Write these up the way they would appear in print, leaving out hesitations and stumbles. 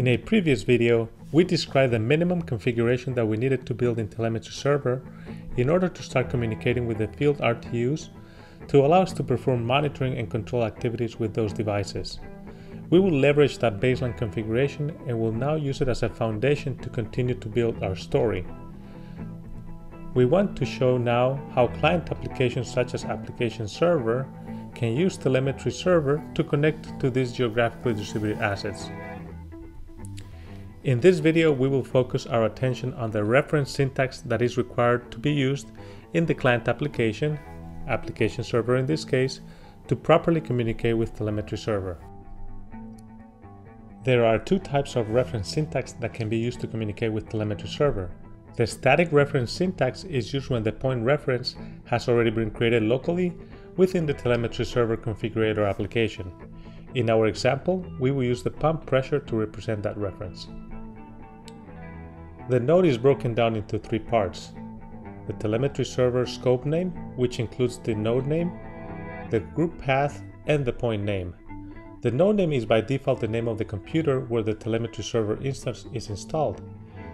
In a previous video, we described the minimum configuration that we needed to build in Telemetry Server in order to start communicating with the field RTUs to allow us to perform monitoring and control activities with those devices. We will leverage that baseline configuration and will now use it as a foundation to continue to build our story. We want to show now how client applications such as Application Server can use Telemetry Server to connect to these geographically distributed assets. In this video, we will focus our attention on the reference syntax that is required to be used in the client application, Application Server in this case, to properly communicate with Telemetry Server. There are two types of reference syntax that can be used to communicate with Telemetry Server. The static reference syntax is used when the point reference has already been created locally within the Telemetry Server configurator application. In our example, we will use the pump pressure to represent that reference. The node is broken down into three parts: the Telemetry Server scope name, which includes the node name, the group path, and the point name. The node name is by default the name of the computer where the Telemetry Server instance is installed.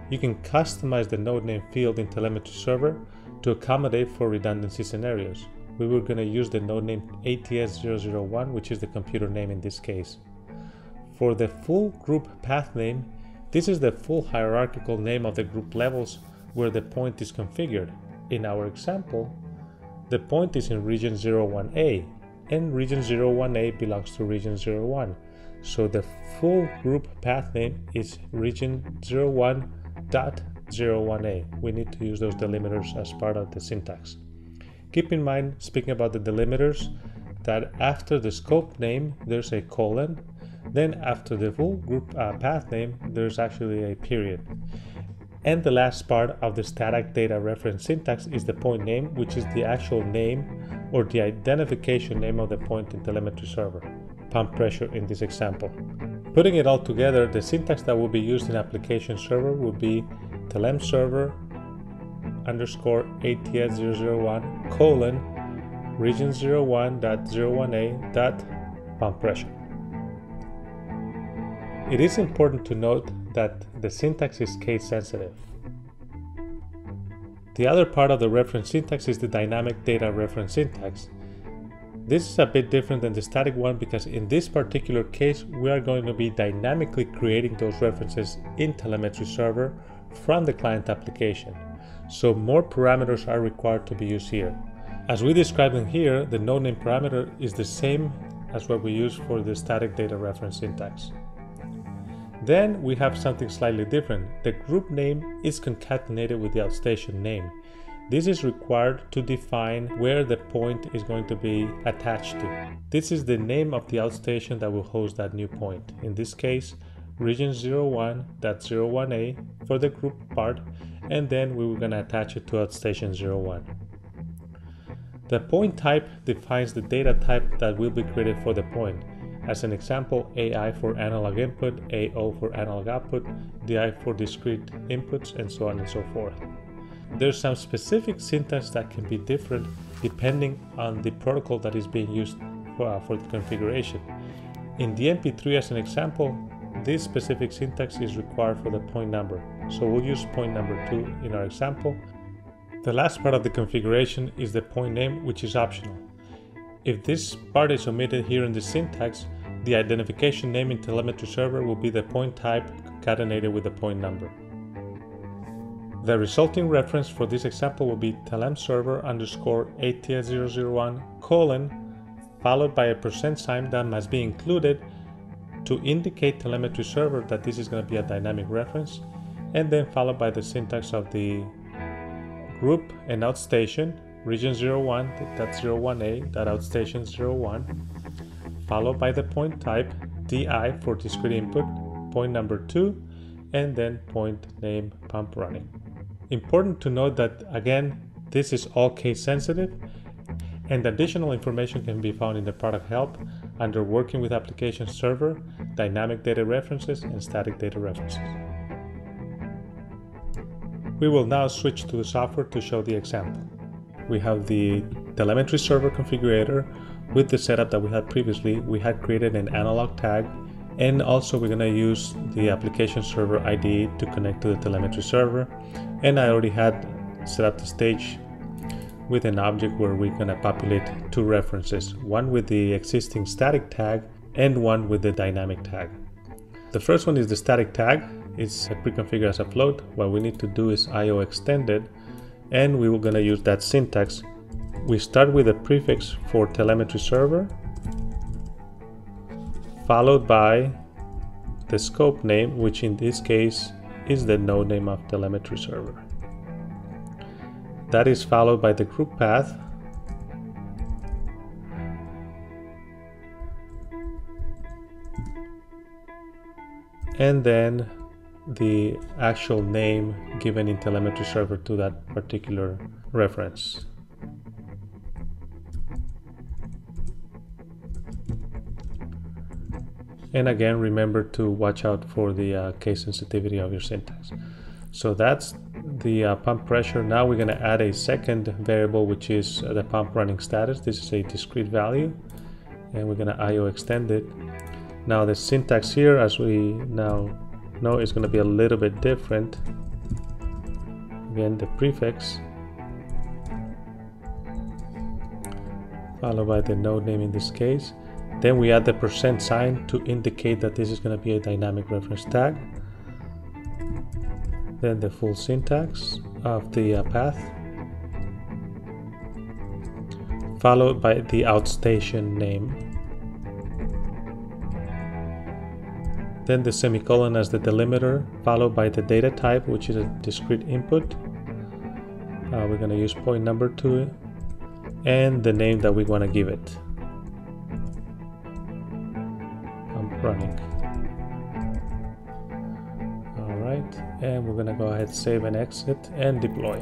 You can customize the node name field in Telemetry Server to accommodate for redundancy scenarios. We were going to use the node name ATS001, which is the computer name in this case. For the full group path name, this is the full hierarchical name of the group levels where the point is configured. In our example, the point is in region 01A, and region 01A belongs to region 01. So the full group path name is region 01.01A. We need to use those delimiters as part of the syntax. Keep in mind, speaking about the delimiters, that after the scope name there's a colon, then after the full group path name there's actually a period. And the last part of the static data reference syntax is the point name, which is the actual name or the identification name of the point in Telemetry Server, pump pressure in this example. Putting it all together, the syntax that will be used in Application Server will be telem server underscore ATS001 colon region 01.01a dot pump pressure. It is important to note that the syntax is case sensitive. The other part of the reference syntax is the dynamic data reference syntax. This is a bit different than the static one because in this particular case we are going to be dynamically creating those references in Telemetry Server from the client application. So more parameters are required to be used here. As we described in here, the node name parameter is the same as what we use for the static data reference syntax. Then we have something slightly different. The group name is concatenated with the outstation name. This is required to define where the point is going to be attached to. This is the name of the outstation that will host that new point. In this case, region 01.01a for the group part, and then we were going to attach it to outstation 01. The point type defines the data type that will be created for the point. As an example, AI for analog input, AO for analog output, DI for discrete inputs, and so on and so forth. There's some specific syntax that can be different depending on the protocol that is being used for the configuration. In DNP3, as an example, this specific syntax is required for the point number, so we'll use point number 2 in our example. The last part of the configuration is the point name, which is optional. If this part is omitted here in the syntax, the identification name in Telemetry Server will be the point type concatenated with the point number. The resulting reference for this example will be telem server underscore ATS001 colon followed by a %sign that must be included to indicate Telemetry Server that this is going to be a dynamic reference, and then followed by the syntax of the group and outstation region 01.01a.outstation01, followed by the point type DI for discrete input, point number 2, and then point name pump running. Important to note that again this is all case sensitive, and additional information can be found in the product help under Working with Application Server, Dynamic Data References, and Static Data References. We will now switch to the software to show the example. We have the Telemetry Server configurator with the setup that we had previously. We had created an analog tag And also we're going to use the application server IDE to connect to the telemetry server. And I already had set up the stage with an object where we're going to populate two references, one with the existing static tag and one with the dynamic tag. The first one is the static tag. It's pre-configured as a float. What we need to do is IO extended, and we were going to use that syntax. We start with a prefix for telemetry server, followed by the scope name, which in this case is the node name of telemetry server. That is followed by the group path, and then the actual name given in telemetry server to that particular reference. And again, remember to watch out for the case sensitivity of your syntax. So that's the pump pressure. Now we're going to add a second variable, which is the pump running status. This is a discrete value, and we're going to IO extend it. Now the syntax here, as we now know, is going to be a little bit different. Again, the prefix, followed by the node name in this case. Then we add the percent sign to indicate that this is going to be a dynamic reference tag. Then the full syntax of the path, followed by the outstation name. Then the semicolon as the delimiter, followed by the data type, which is a discrete input. We're going to use point number 2, and the name that we want to give it. I'm running. All right, and we're going to go ahead, save and exit, and deploy.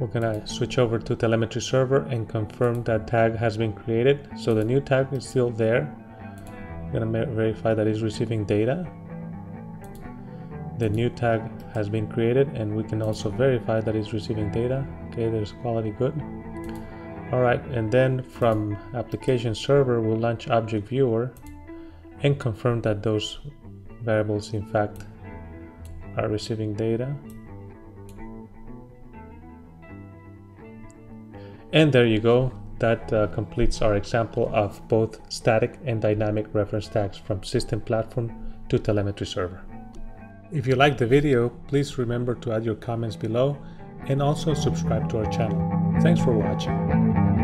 We're going to switch over to telemetry server and confirm that tag has been created. So the new tag is still there. I'm going to verify that it's receiving data. The new tag has been created, and we can also verify that it's receiving data. Okay, there's quality good. All right, and then from application server, we'll launch Object Viewer and confirm that those variables, in fact, are receiving data. And there you go, that completes our example of both static and dynamic reference tags from system platform to telemetry server. If you liked the video, please remember to add your comments below and also subscribe to our channel. Thanks for watching.